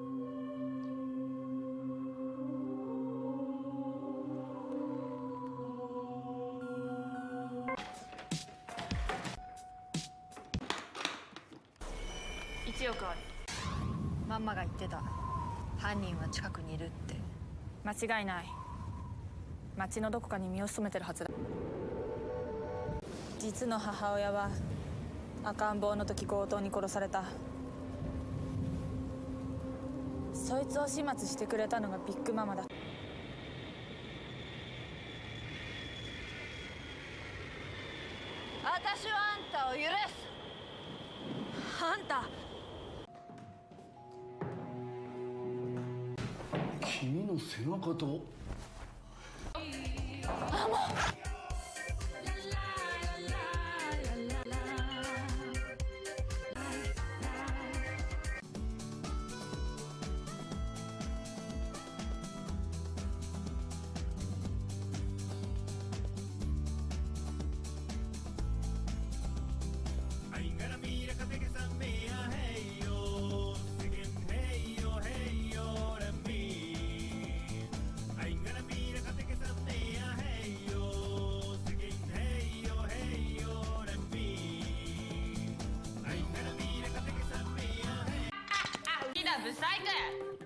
1億ある。ママが言ってた、犯人は近くにいるって。間違いない。町のどこかに身を潜めてるはずだ。実の母親は赤ん坊の時強盗に殺された。そいつを始末してくれたのがビッグママだ。私はあんたを許す。あんた、君の背中と、あ、もう。ブサイク！